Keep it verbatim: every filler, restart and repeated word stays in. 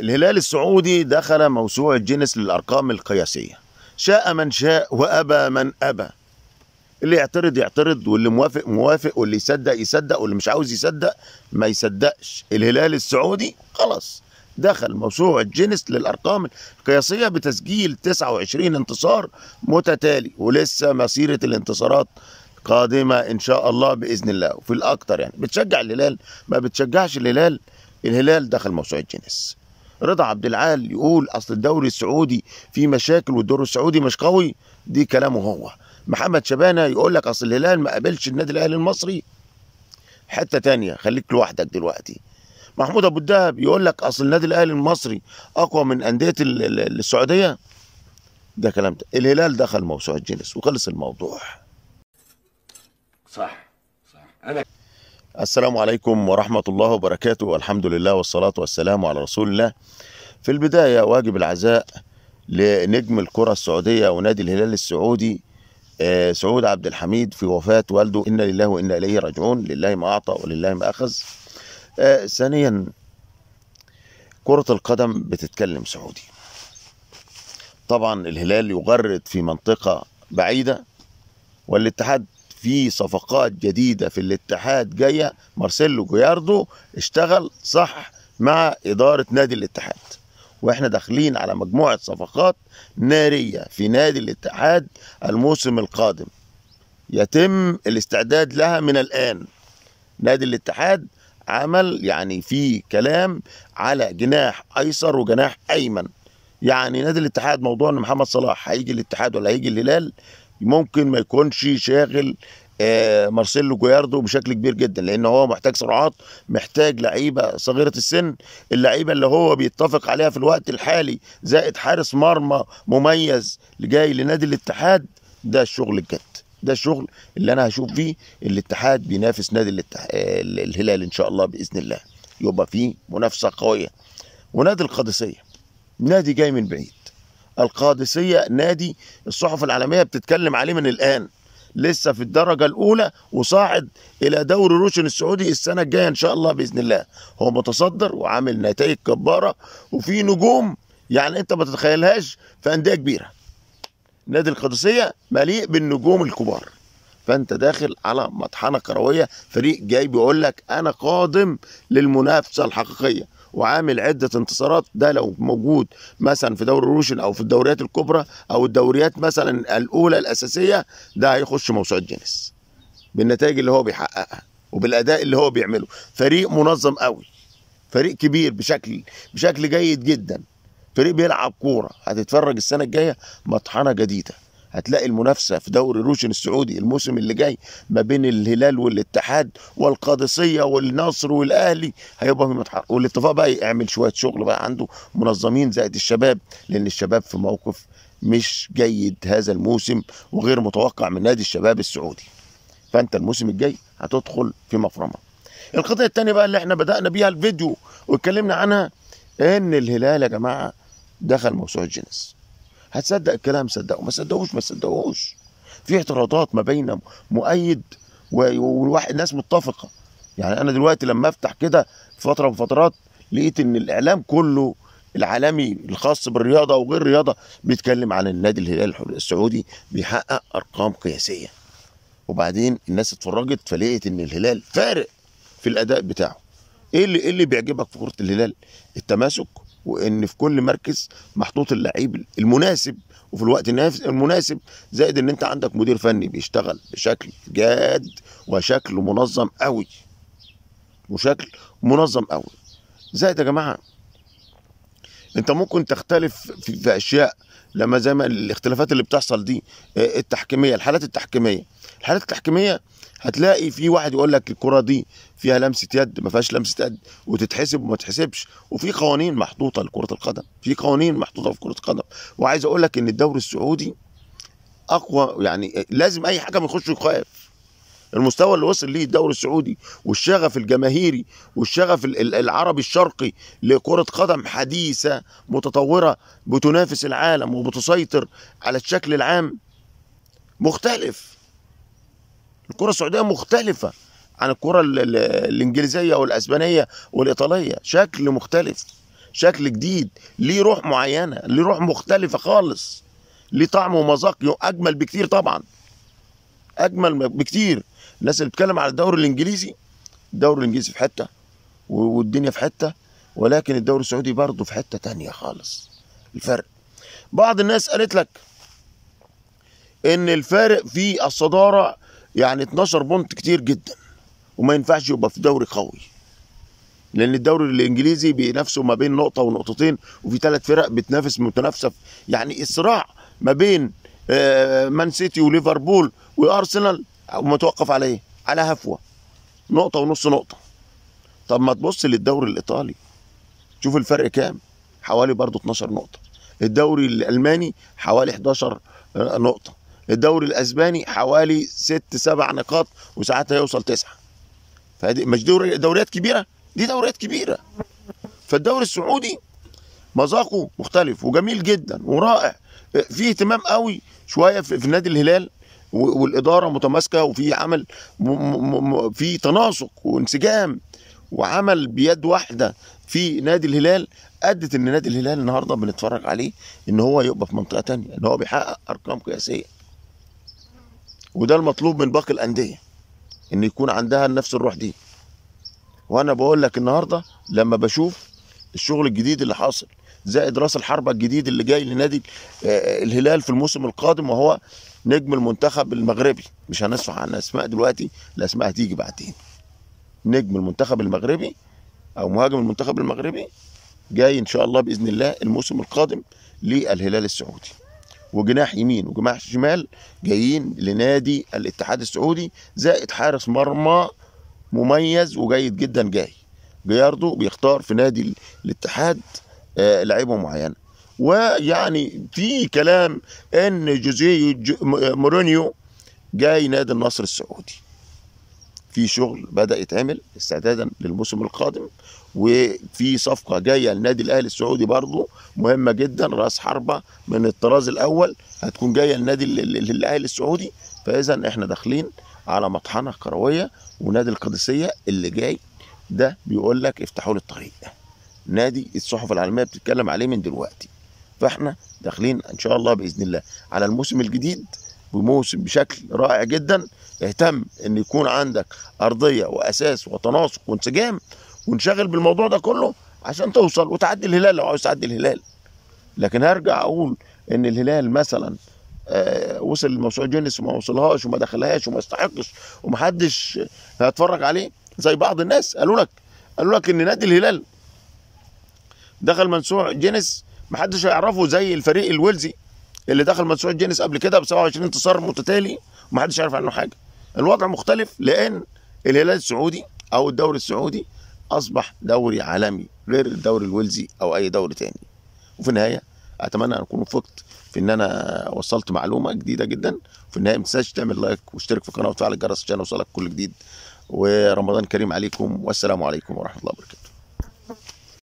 الهلال السعودي دخل موسوعة جينيس للأرقام القياسية، شاء من شاء وأبى من أبى، اللي يعترض يعترض واللي موافق موافق واللي يصدق يصدق واللي مش عاوز يصدق ما يصدقش. الهلال السعودي خلاص دخل موسوعة جينيس للأرقام القياسية بتسجيل تسعة وعشرين انتصار متتالي، ولسه مسيرة الانتصارات قادمة إن شاء الله بإذن الله. وفي الأكتر يعني بتشجع الهلال ما بتشجعش الهلال، الهلال دخل موسوعة جينيس. رضا عبد العال يقول أصل الدوري السعودي فيه مشاكل والدوري السعودي مش قوي، دي كلامه هو. محمد شبانه يقول لك أصل الهلال ما قابلش النادي الأهلي المصري. حتة تانية خليك لوحدك دلوقتي. محمود أبو الدهب يقول لك أصل النادي الأهلي المصري أقوى من أندية السعودية، ده كلام ده. الهلال دخل موسوعة جينيس وخلص الموضوع. صح صح. أنا السلام عليكم ورحمة الله وبركاته، والحمد لله والصلاة والسلام على رسول الله. في البداية واجب العزاء لنجم الكرة السعودية ونادي الهلال السعودي سعود عبد الحميد في وفاة والده، إنا لله وإنا إليه راجعون، لله ما أعطى ولله ما أخذ. ثانيا كرة القدم بتتكلم سعودي، طبعا الهلال يغرد في منطقة بعيدة، والاتحاد في صفقات جديدة في الاتحاد جاية. مارسيلو جوياردو اشتغل صح مع إدارة نادي الاتحاد، واحنا داخلين على مجموعة صفقات نارية في نادي الاتحاد الموسم القادم، يتم الاستعداد لها من الآن. نادي الاتحاد عمل يعني في كلام على جناح أيسر وجناح أيمن، يعني نادي الاتحاد موضوع إن محمد صلاح هيجي الاتحاد ولا هيجي الهلال ممكن ما يكونش شاغل آه مارسيلو جوياردو بشكل كبير جدا، لان هو محتاج سرعات، محتاج لعيبه صغيره السن، اللعيبه اللي هو بيتفق عليها في الوقت الحالي، زائد حارس مرمى مميز جاي لنادي الاتحاد. ده الشغل الجد، ده الشغل اللي انا هشوف فيه الاتحاد بينافس نادي الاتح... الهلال ان شاء الله باذن الله، يبقى فيه منافسه قويه. ونادي القادسيه نادي جاي من بعيد، القادسية نادي الصحف العالمية بتتكلم عليه من الآن، لسه في الدرجة الأولى وصاعد إلى دوري روشن السعودي السنة الجاية إن شاء الله بإذن الله. هو متصدر وعامل نتائج جبارة وفي نجوم يعني أنت ما تتخيلهاش في أندية كبيرة. نادي القادسية مليء بالنجوم الكبار، فأنت داخل على مطحنة كروية، فريق جاي بيقول لك أنا قادم للمنافسة الحقيقية وعامل عدة انتصارات. ده لو موجود مثلا في دوري روشن او في الدوريات الكبرى او الدوريات مثلا الاولى الاساسية، ده هيخش موسوعة جينيس بالنتائج اللي هو بيحققها وبالاداء اللي هو بيعمله. فريق منظم قوي، فريق كبير بشكل بشكل جيد جدا، فريق بيلعب كورة. هتتفرج السنة الجاية مطحنة جديدة، هتلاقي المنافسة في دوري روشن السعودي الموسم اللي جاي ما بين الهلال والاتحاد والقادسية والنصر والأهلي، هيبقى في متحرك. والاتفاق بقى يعمل شوية شغل بقى عنده منظمين زائد الشباب، لأن الشباب في موقف مش جيد هذا الموسم وغير متوقع من نادي الشباب السعودي، فأنت الموسم الجاي هتدخل في مفرمة. القضية الثانية بقى اللي احنا بدأنا بيها الفيديو واتكلمنا عنها، إن الهلال يا جماعة دخل موسوعة جينيس. هتصدق الكلام صدقه، ما صدقوش ما صدقوش. في اعتراضات ما بين مؤيد وواحد، ناس متفقه. يعني انا دلوقتي لما افتح كده فتره من فترات لقيت ان الاعلام كله العالمي الخاص بالرياضه وغير الرياضه بيتكلم عن النادي الهلال السعودي بيحقق ارقام قياسيه. وبعدين الناس اتفرجت فلقيت ان الهلال فارق في الاداء بتاعه. ايه اللي ايه اللي بيعجبك في كره الهلال؟ التماسك، وان في كل مركز محطوط اللعيب المناسب وفي الوقت المناسب، زائد ان انت عندك مدير فني بيشتغل بشكل جاد وشكل منظم قوي، وشكل منظم قوي. زائد يا جماعه انت ممكن تختلف في, في اشياء، لما زي ما الاختلافات اللي بتحصل دي التحكيميه، الحالات التحكيميه الحالات التحكيميه هتلاقي في واحد يقول لك الكره دي فيها لمسه يد ما فيهاش لمسه يد وتتحسب وما تتحسبش، وفي قوانين محطوطه لكره القدم، في قوانين محطوطه في كره القدم. وعايز اقول لك ان الدوري السعودي اقوى، يعني لازم اي حكم يخش يخاف. المستوى اللي وصل ليه الدوري السعودي والشغف الجماهيري والشغف العربي الشرقي لكره قدم حديثه متطوره بتنافس العالم وبتسيطر على الشكل العام، مختلف. الكرة السعودية مختلفة عن الكرة الإنجليزية والأسبانية والإيطالية، شكل مختلف. شكل جديد، ليه روح معينه، ليه روح مختلفه خالص، ليه طعم ومذاق اجمل بكتير، طبعا اجمل بكتير. الناس اللي بتتكلم على الدوري الانجليزي، الدوري الانجليزي في حته والدنيا في حته، ولكن الدوري السعودي برضه في حته ثانيه خالص. الفرق بعض الناس قالت لك ان الفارق في الصداره يعني اتناشر بونت كتير جدا، وما ينفعش يبقى في دوري قوي، لان الدوري الانجليزي بينافسوا ما بين نقطه ونقطتين، وفي ثلاث فرق بتنافس متنافسه، يعني الصراع ما بين مان سيتي وليفربول وارسنال متوقف عليه على هفوه نقطه ونص نقطه. طب ما تبص للدوري الايطالي شوف الفرق كام، حوالي برضه اتناشر نقطه. الدوري الالماني حوالي حداشر نقطه. الدوري الاسباني حوالي ست سبع نقاط وساعات هيوصل تسعه. فدي مش دوري دوريات كبيره، دي دوريات كبيره. فالدوري السعودي مذاقه مختلف وجميل جدا ورائع، فيه اهتمام قوي شويه في نادي الهلال والاداره متماسكه، وفي عمل في تناسق وانسجام وعمل بيد واحده في نادي الهلال، ادت ان نادي الهلال النهارده بنتفرج عليه ان هو يبقى في منطقه ثانيه، ان هو بيحقق ارقام قياسيه. وده المطلوب من باقي الانديه، ان يكون عندها نفس الروح دي. وانا بقول لك النهارده لما بشوف الشغل الجديد اللي حاصل زائد راس الحربه الجديد اللي جاي لنادي الهلال في الموسم القادم، وهو نجم المنتخب المغربي، مش هنسمع عن اسماء دلوقتي، الاسماء هتيجي بعدين. نجم المنتخب المغربي او مهاجم المنتخب المغربي جاي ان شاء الله باذن الله الموسم القادم للهلال السعودي، وجناح يمين وجناح شمال جايين لنادي الاتحاد السعودي، زائد حارس مرمى مميز وجيد جدا جاي جوياردو، بيختار في نادي الاتحاد آه لعيبه معينه. ويعني في كلام ان جوزيه مورينيو جاي نادي النصر السعودي، في شغل بدأ يتعمل استعدادا للموسم القادم، وفي صفقه جايه للنادي الاهلي السعودي برضه مهمه جدا، راس حربه من الطراز الاول هتكون جايه للنادي الاهلي السعودي. فاذا احنا داخلين على مطحنه كرويه، ونادي القادسيه اللي جاي ده بيقول لك افتحوا لي الطريق، نادي الصحف العالميه بتتكلم عليه من دلوقتي. فاحنا داخلين ان شاء الله باذن الله على الموسم الجديد بموسم بشكل رائع جدا. اهتم ان يكون عندك ارضيه واساس وتناسق وانسجام، ونشغل بالموضوع ده كله عشان توصل وتعدي الهلال لو عاوز تعدي الهلال. لكن هرجع اقول ان الهلال مثلا آه وصل لموسوعه جينيس وما وصلهاش وما دخلهاش وما يستحقش ومحدش هيتفرج عليه، زي بعض الناس قالوا لك قالوا لك ان نادي الهلال دخل موسوعه جينيس محدش هيعرفه زي الفريق الويلزي اللي دخل موسوعه جينيس قبل كده ب سبعة وعشرين انتصار متتالي ومحدش عارف عنه حاجه. الوضع مختلف لان الهلال السعودي او الدوري السعودي اصبح دوري عالمي غير الدوري الويلزي او اي دوري تاني. وفي النهايه اتمنى ان اكون وفقت في ان انا وصلت معلومه جديده جدا. وفي النهايه ما تنساش تعمل لايك واشترك في القناه وتفعل الجرس عشان يوصلك كل جديد، ورمضان كريم عليكم، والسلام عليكم ورحمه الله وبركاته.